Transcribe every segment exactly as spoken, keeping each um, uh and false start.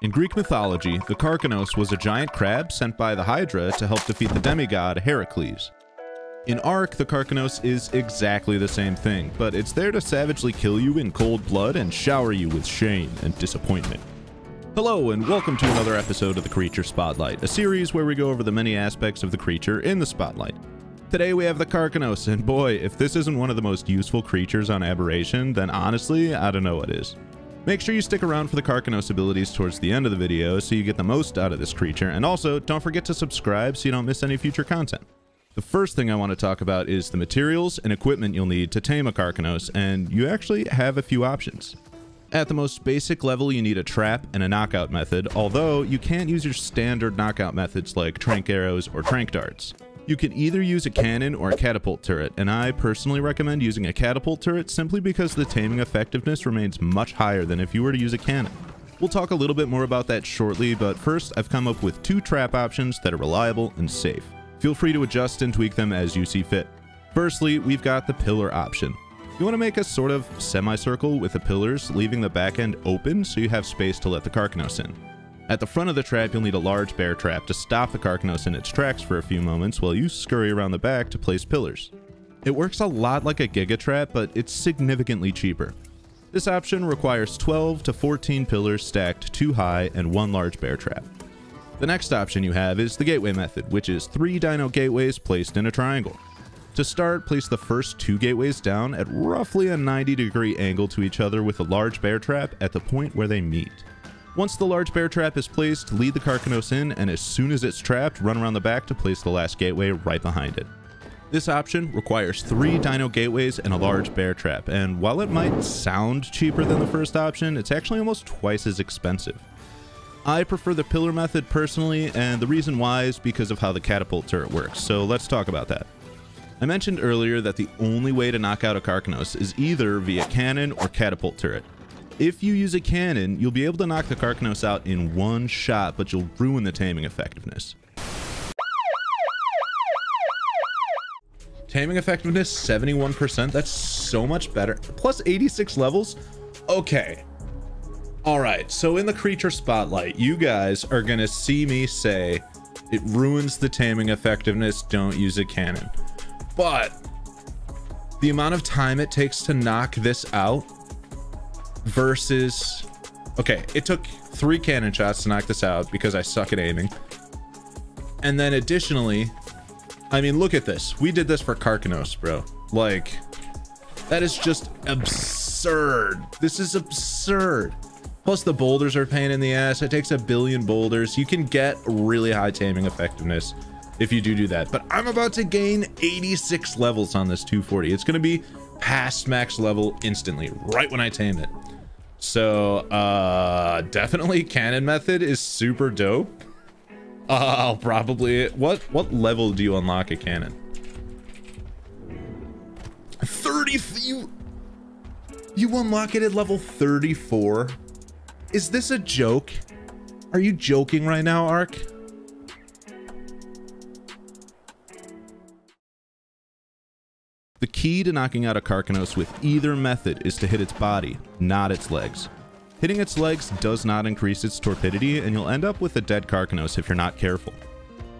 In Greek mythology, the Karkinos was a giant crab sent by the Hydra to help defeat the demigod Heracles. In Ark, the Karkinos is exactly the same thing, but it's there to savagely kill you in cold blood and shower you with shame and disappointment. Hello and welcome to another episode of the Creature Spotlight, a series where we go over the many aspects of the creature in the spotlight. Today we have the Karkinos, and boy, if this isn't one of the most useful creatures on Aberration, then honestly, I don't know what is. Make sure you stick around for the Karkinos abilities towards the end of the video so you get the most out of this creature, and also don't forget to subscribe so you don't miss any future content. The first thing I want to talk about is the materials and equipment you'll need to tame a Karkinos, and you actually have a few options. At the most basic level, you need a trap and a knockout method, although you can't use your standard knockout methods like tranq arrows or tranq darts. You can either use a cannon or a catapult turret, and I personally recommend using a catapult turret simply because the taming effectiveness remains much higher than if you were to use a cannon. We'll talk a little bit more about that shortly, but first I've come up with two trap options that are reliable and safe. Feel free to adjust and tweak them as you see fit. Firstly, we've got the pillar option. You want to make a sort of semicircle with the pillars, leaving the back end open so you have space to let the Karkinos in. At the front of the trap, you'll need a large bear trap to stop the Karkinos in its tracks for a few moments while you scurry around the back to place pillars. It works a lot like a Giga Trap, but it's significantly cheaper. This option requires twelve to fourteen pillars stacked two high and one large bear trap. The next option you have is the gateway method, which is three dino gateways placed in a triangle. To start, place the first two gateways down at roughly a ninety degree angle to each other with a large bear trap at the point where they meet. Once the large bear trap is placed, lead the Karkinos in, and as soon as it's trapped, run around the back to place the last gateway right behind it. This option requires three dino gateways and a large bear trap, and while it might sound cheaper than the first option, it's actually almost twice as expensive. I prefer the pillar method personally, and the reason why is because of how the catapult turret works, so let's talk about that. I mentioned earlier that the only way to knock out a Karkinos is either via cannon or catapult turret. If you use a cannon, you'll be able to knock the Karkinos out in one shot, but you'll ruin the taming effectiveness. Taming effectiveness, seventy-one percent. That's so much better. Plus eighty-six levels? Okay. All right, so in the Creature Spotlight, you guys are gonna see me say, it ruins the taming effectiveness, don't use a cannon. But the amount of time it takes to knock this out versus, okay, it took three cannon shots to knock this out because I suck at aiming. And then additionally, I mean, look at this. We did this for Karkinos, bro. Like, that is just absurd. This is absurd. Plus the boulders are a pain in the ass. It takes a billion boulders. You can get really high taming effectiveness if you do do that. But I'm about to gain eighty-six levels on this two forty. It's going to be past max level instantly, right when I tame it. So uh definitely cannon method is super dope. uh, I'll probably, what what level do you unlock a cannon? Thirty. You you unlock it at level thirty-four? Is this a joke? Are you joking right now, Ark? The key to knocking out a Karkinos with either method is to hit its body, not its legs. Hitting its legs does not increase its torpidity, and you'll end up with a dead Karkinos if you're not careful.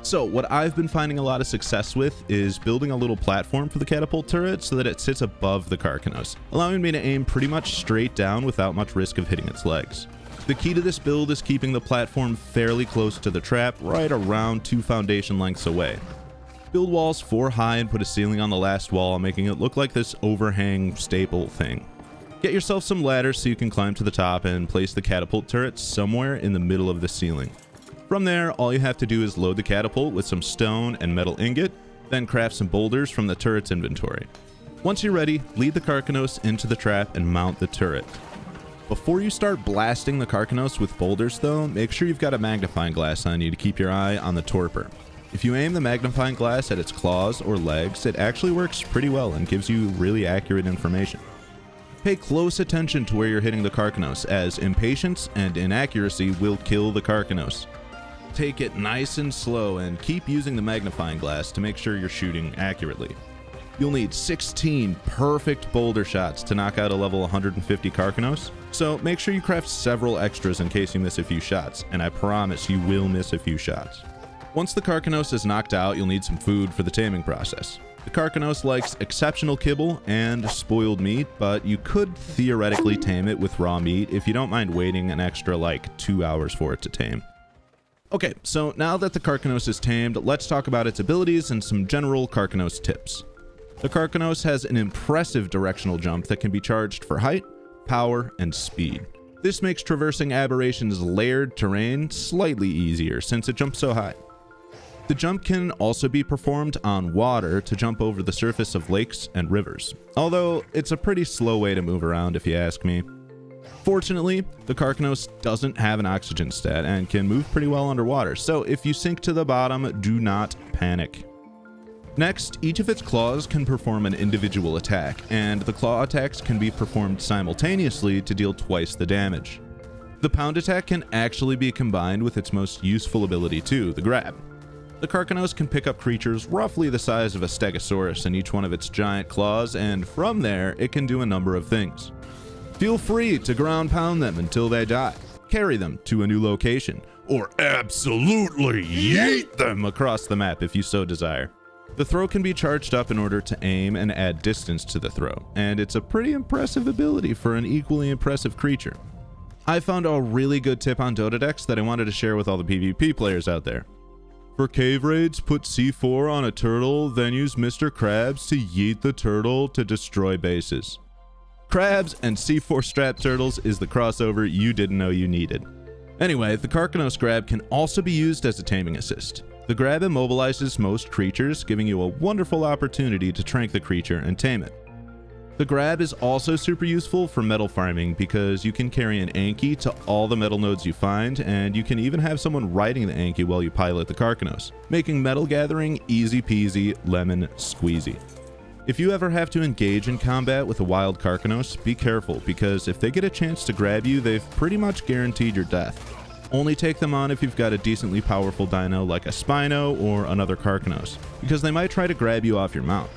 So what I've been finding a lot of success with is building a little platform for the catapult turret so that it sits above the Karkinos, allowing me to aim pretty much straight down without much risk of hitting its legs. The key to this build is keeping the platform fairly close to the trap, right around two foundation lengths away. Build walls four high and put a ceiling on the last wall, making it look like this overhang staple thing. Get yourself some ladders so you can climb to the top and place the catapult turret somewhere in the middle of the ceiling. From there, all you have to do is load the catapult with some stone and metal ingot, then craft some boulders from the turret's inventory. Once you're ready, lead the Karkinos into the trap and mount the turret. Before you start blasting the Karkinos with boulders though, make sure you've got a magnifying glass on you to keep your eye on the torpor. If you aim the magnifying glass at its claws or legs, it actually works pretty well and gives you really accurate information. Pay close attention to where you're hitting the Karkinos, as impatience and inaccuracy will kill the Karkinos. Take it nice and slow and keep using the magnifying glass to make sure you're shooting accurately. You'll need sixteen perfect boulder shots to knock out a level one hundred fifty Karkinos, so make sure you craft several extras in case you miss a few shots, and I promise you will miss a few shots. Once the Karkinos is knocked out, you'll need some food for the taming process. The Karkinos likes exceptional kibble and spoiled meat, but you could theoretically tame it with raw meat if you don't mind waiting an extra like two hours for it to tame. Okay, so now that the Karkinos is tamed, let's talk about its abilities and some general Karkinos tips. The Karkinos has an impressive directional jump that can be charged for height, power, and speed. This makes traversing Aberration's layered terrain slightly easier since it jumps so high. The jump can also be performed on water to jump over the surface of lakes and rivers, although it's a pretty slow way to move around if you ask me. Fortunately, the Karkinos doesn't have an oxygen stat and can move pretty well underwater, so if you sink to the bottom, do not panic. Next, each of its claws can perform an individual attack, and the claw attacks can be performed simultaneously to deal twice the damage. The pound attack can actually be combined with its most useful ability too, the grab. The Karkinos can pick up creatures roughly the size of a stegosaurus in each one of its giant claws, and from there, it can do a number of things. Feel free to ground pound them until they die, carry them to a new location, or absolutely yeet them across the map if you so desire. The throw can be charged up in order to aim and add distance to the throw, and it's a pretty impressive ability for an equally impressive creature. I found a really good tip on Dododex that I wanted to share with all the PvP players out there. For cave raids, put C four on a turtle, then use Mister Krabs to yeet the turtle to destroy bases. Krabs and C four strap turtles is the crossover you didn't know you needed. Anyway, the Karkinos grab can also be used as a taming assist. The grab immobilizes most creatures, giving you a wonderful opportunity to trank the creature and tame it. The grab is also super useful for metal farming because you can carry an Anki to all the metal nodes you find, and you can even have someone riding the Anki while you pilot the Karkinos, making metal gathering easy peasy lemon squeezy. If you ever have to engage in combat with a wild Karkinos, be careful because if they get a chance to grab you, they've pretty much guaranteed your death. Only take them on if you've got a decently powerful dino like a Spino or another Karkinos, because they might try to grab you off your mount.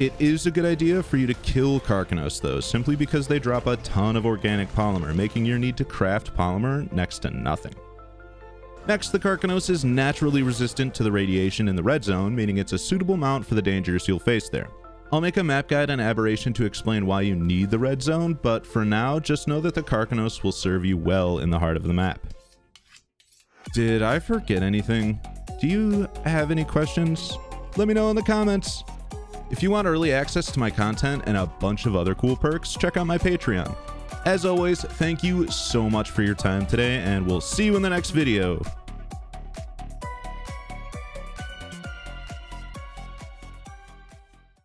It is a good idea for you to kill Karkinos though, simply because they drop a ton of organic polymer, making your need to craft polymer next to nothing. Next, the Karkinos is naturally resistant to the radiation in the Red Zone, meaning it's a suitable mount for the dangers you'll face there. I'll make a map guide on Aberration to explain why you need the Red Zone, but for now, just know that the Karkinos will serve you well in the heart of the map. Did I forget anything? Do you have any questions? Let me know in the comments! If you want early access to my content and a bunch of other cool perks, check out my Patreon. As always, thank you so much for your time today, and we'll see you in the next video.